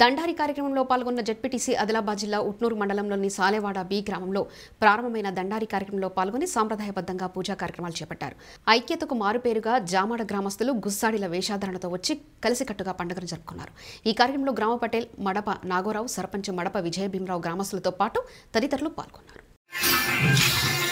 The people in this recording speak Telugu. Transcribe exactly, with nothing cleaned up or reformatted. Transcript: దండారి కార్యక్రమంలో పాల్గొన్న జడ్పీటీసీ ఆదిలాబాద్ జిల్లా ఉట్నూర్ మండలంలోని సాలేవాడ బి గ్రామంలో ప్రారంభమైన దండారి కార్యక్రమంలో పాల్గొని సాంప్రదాయబద్ధంగా పూజా కార్యక్రమాలు చేపట్టారు. ఐక్యతకు మారుపేరుగా జామాడ గ్రామస్తులు గుస్సాడీల వేషధారణతో వచ్చి కలిసికట్టుగా పండుగను జరుపుకున్నారు. ఈ కార్యక్రమంలో గ్రామ పటేల్ మడప నాగోరావు, సర్పంచ్ మడప విజయ భీమరావు గ్రామస్తులతో పాటు తదితరులు పాల్గొన్నారు.